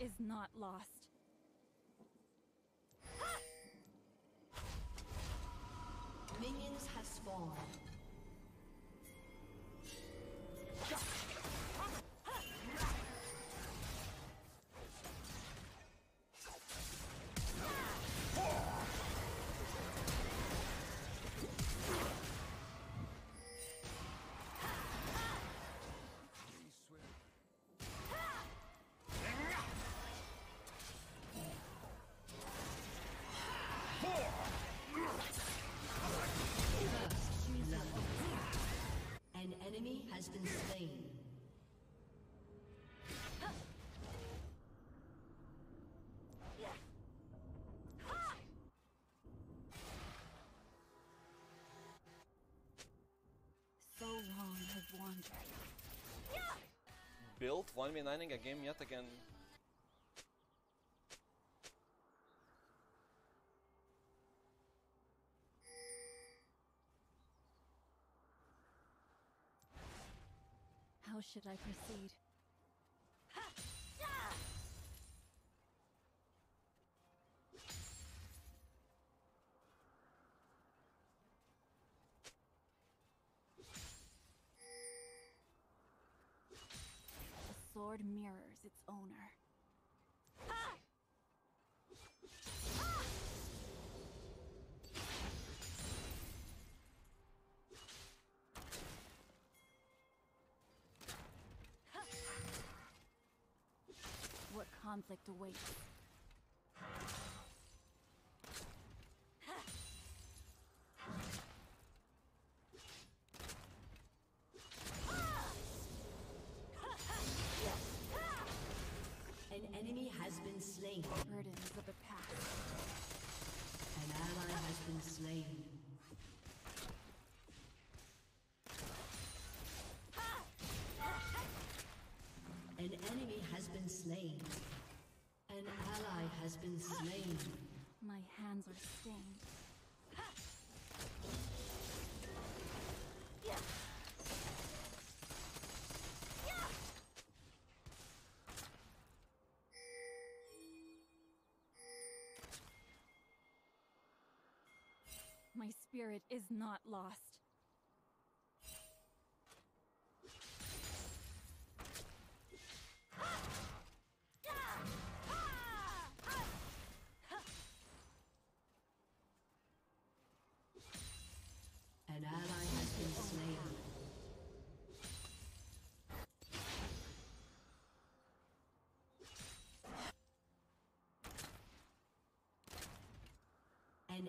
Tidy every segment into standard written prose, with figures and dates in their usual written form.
is not lost. Minions have spawned. An enemy has been slain. So long have wandered. Built 1v9ing a game yet again. How should I proceed? The sword mirrors its owner. What conflict awaits? An enemy has been slain. Burdens of the past. An ally has been slain. An enemy has been slain. An ally has been slain. My hands are stained. My spirit is not lost. An ally has been slain. An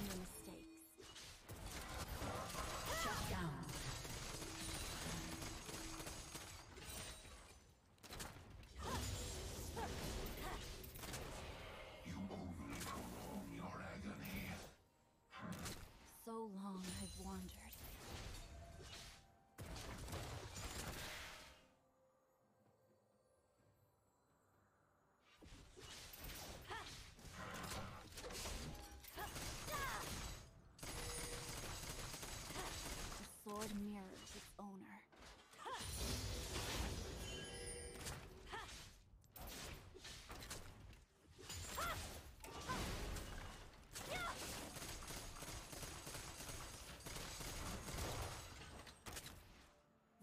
your mistakes. Shut down. So long I've wandered. The sword mirrors its owner.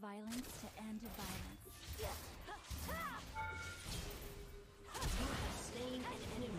Violence to end violence. You have slain an enemy.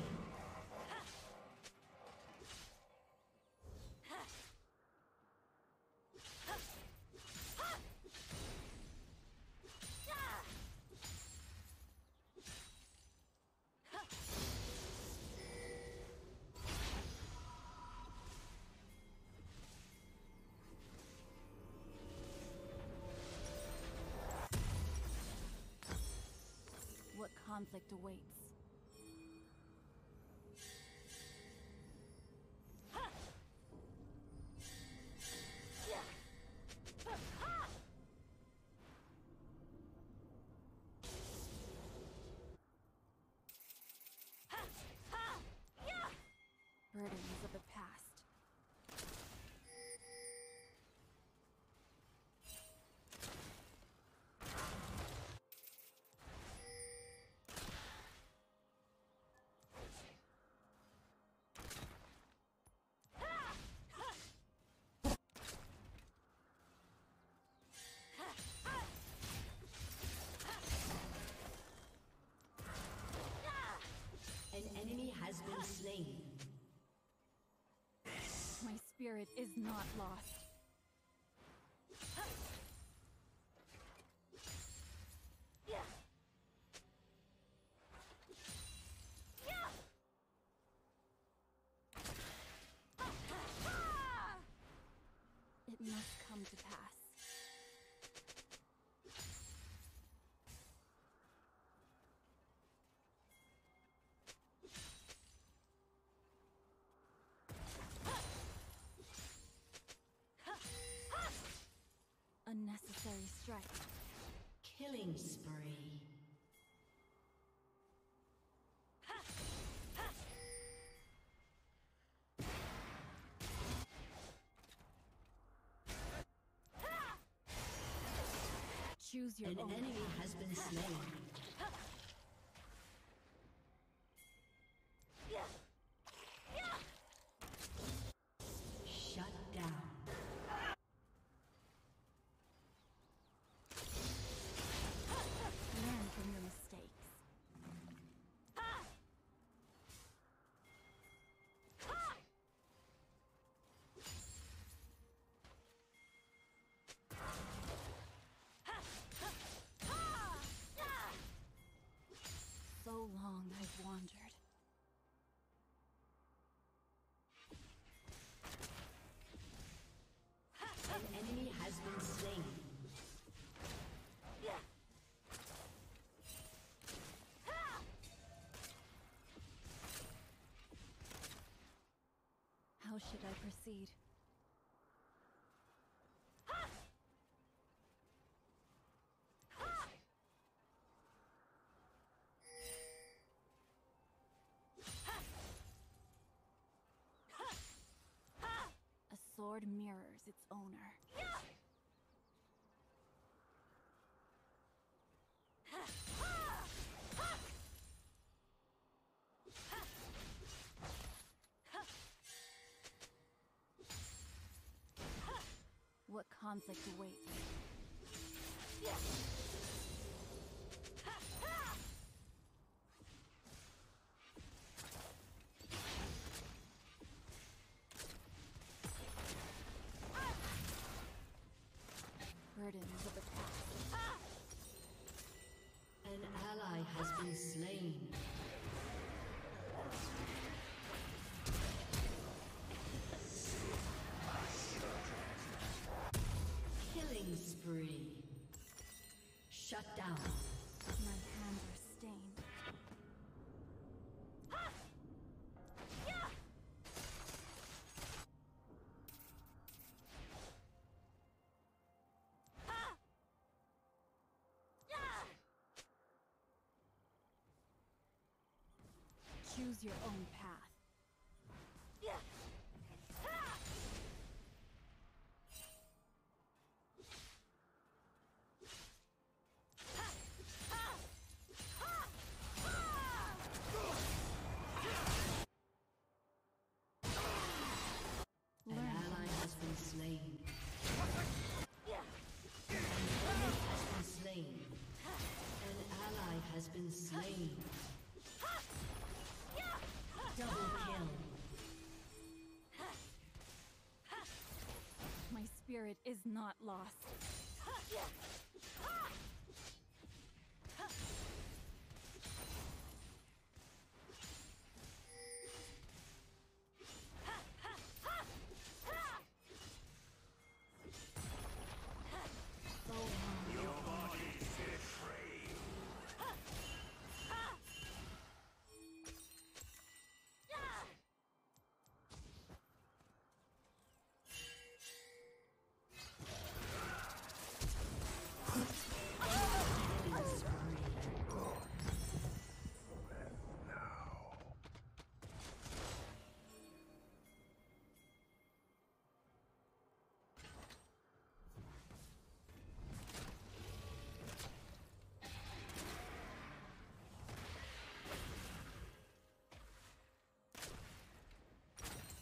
What conflict awaits? Burdens of the past. spirit is not lost. It must come to pass. Unnecessary strike. Killing spree. Ha! Ha! Ha! Choose your own. An enemy has been slain. Shut down. So long I've wandered. An enemy has been slain. Yeah. How should I proceed? A sword mirrors its owner. What conflict awaits? Burdens of the past. An ally has been slain. Killing spree. Shut down. My hands are stained. Ha! Yeah! Ha! Yeah! Choose your own path. Yeah! Slain. Yeah. An enemy has been slain. An ally has been slain. Yeah. Double kill. My spirit is not lost. Yeah.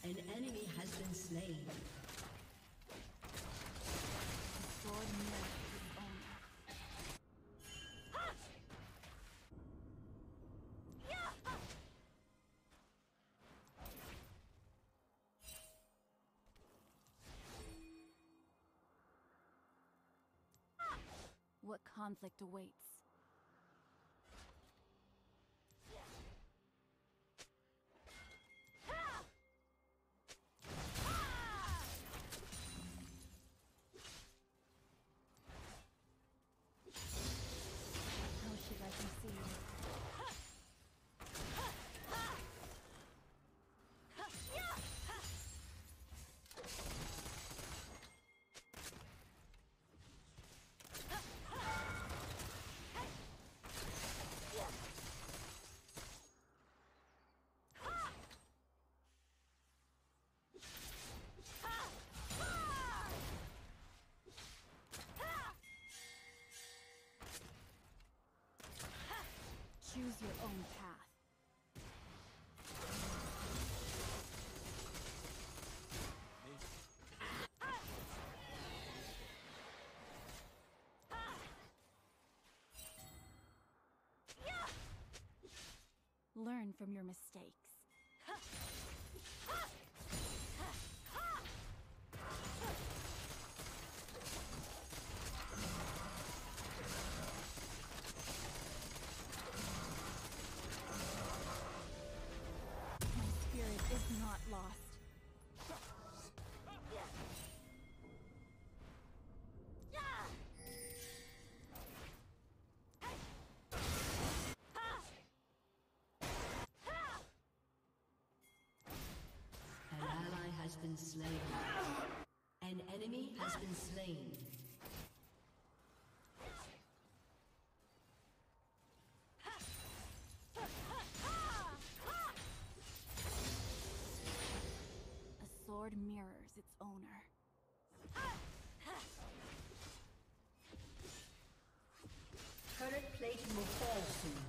An enemy has been slain. The sword mirrors its owner. what conflict awaits. How should I conceive? Choose your own path. Learn from your mistakes. Is not lost. An ally has been slain. An enemy has been slain. Sword mirrors its owner. Turret plate will fall soon.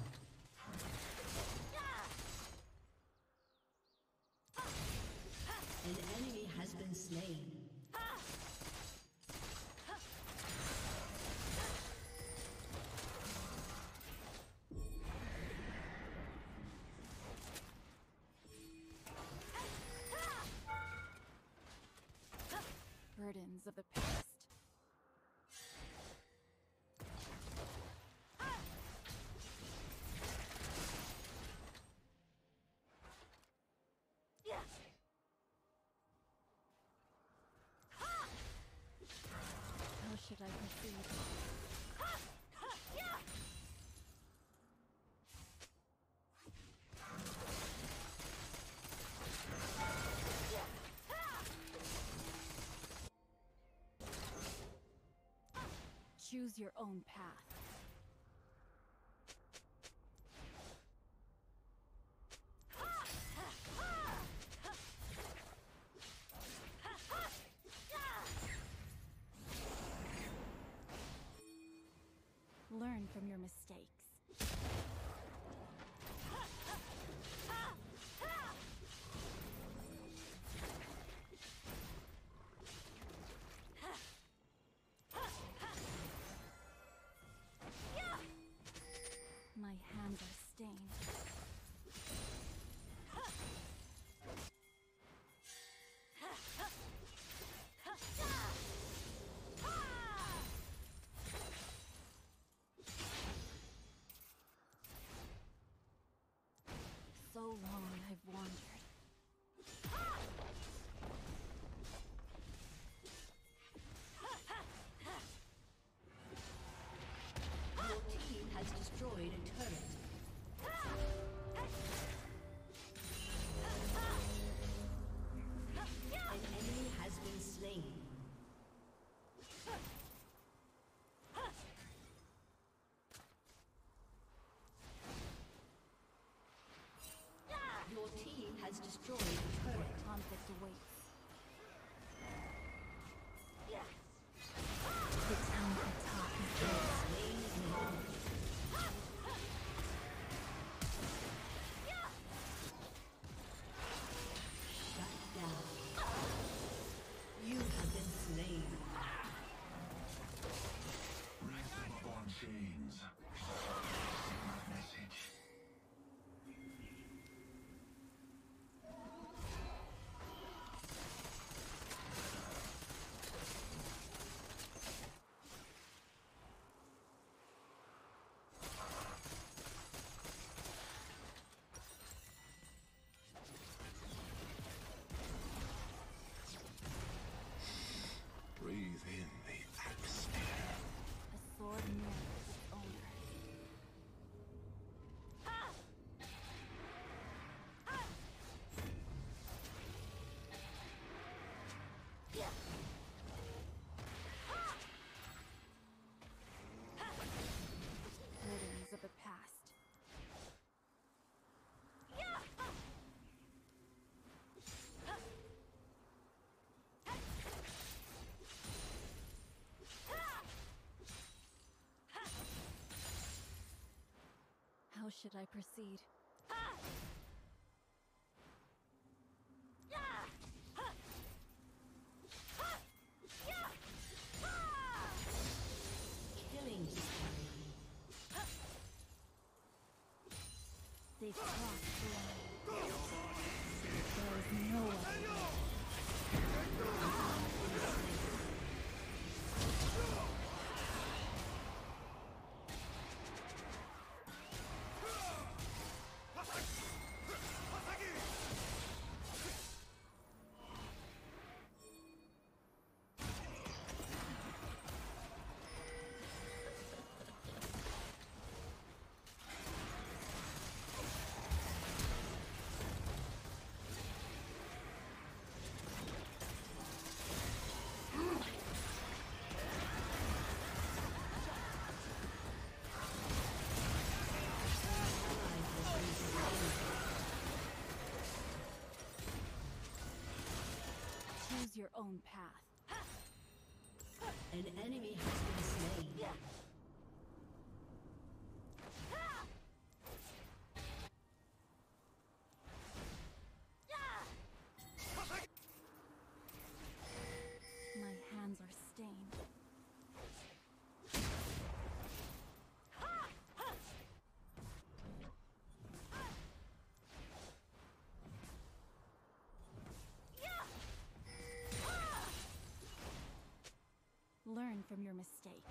An enemy has been slain. Burdens of the past. How should I proceed? Choose your own path. Learn from your mistakes. My hands are stained. So long I've wandered. Has destroyed a turret. An enemy has been slain. Your team has destroyed a turret. Conflict awaits. The town of Tarkir is slain. How should I proceed? Killing spree. They've crossed the line. There is no one. Your own path. An enemy has been slain. My hands are stained. Learn from your mistakes.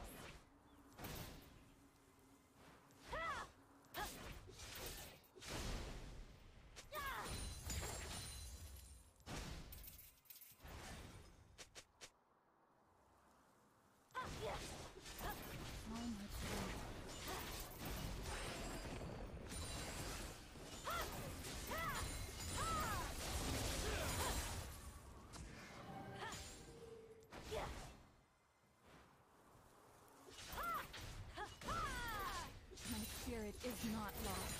Spirit is not lost.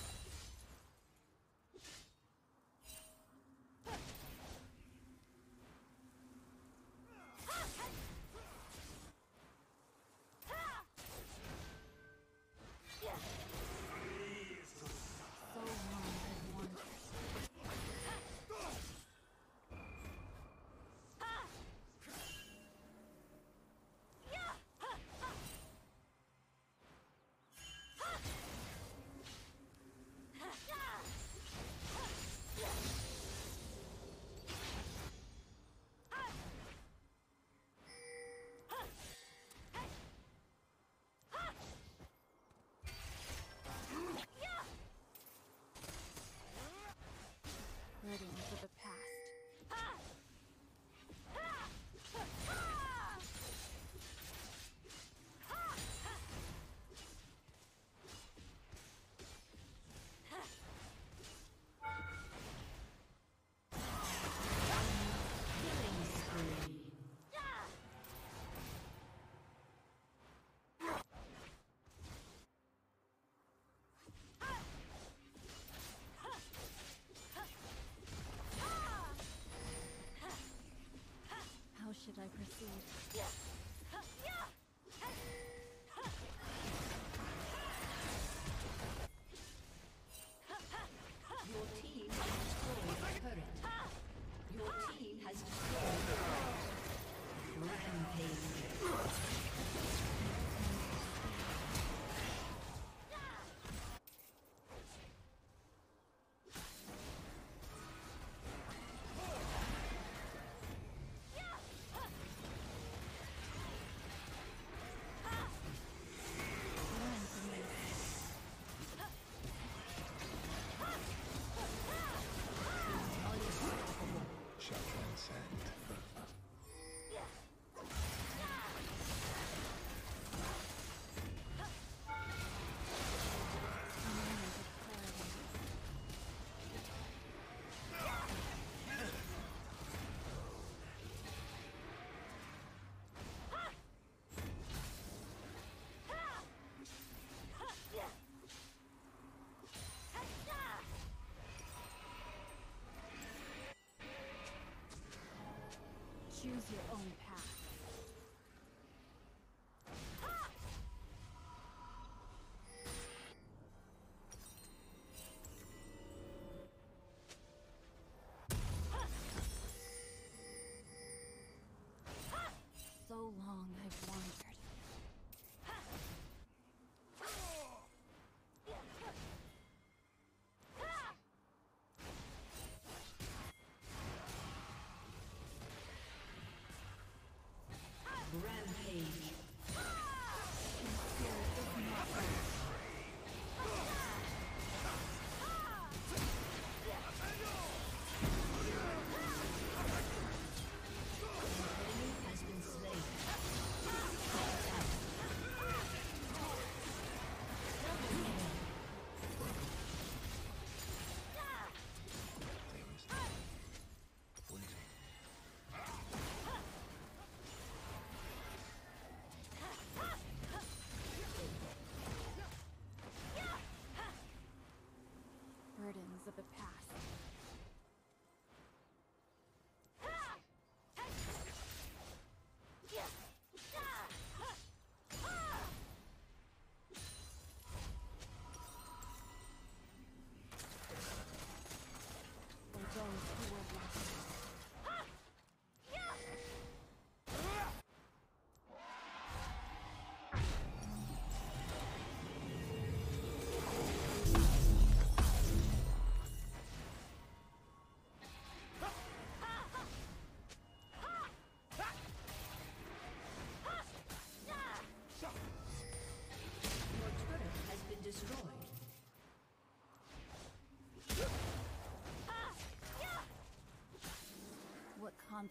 Burdens of the past. Killing spree. How should I proceed? Your team has destroyed the turret. Your team has destroyed Rampage. Choose your own path.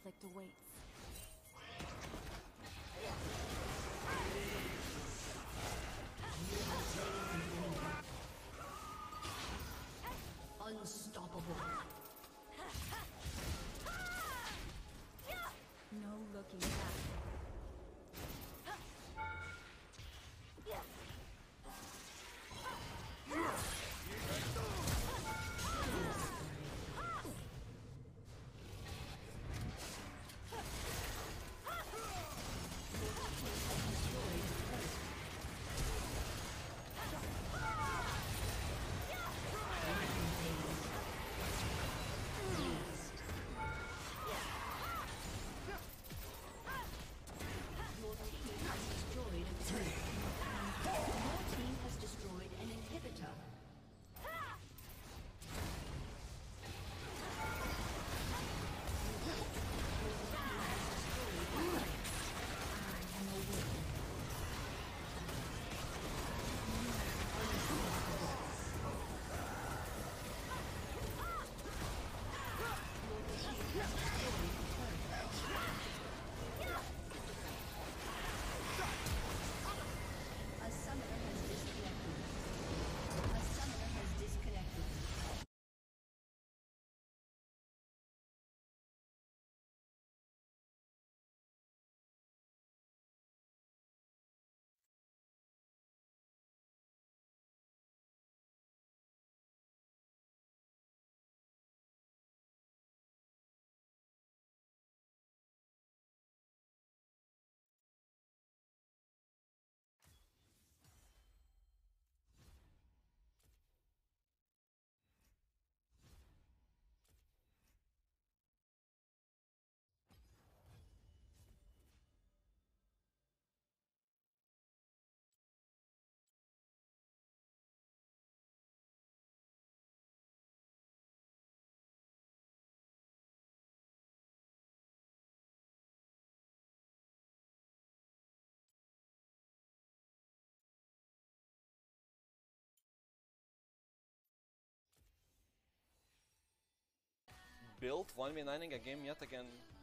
conflict awaits. Unstoppable. No looking back. Built 1v9ing a game yet again.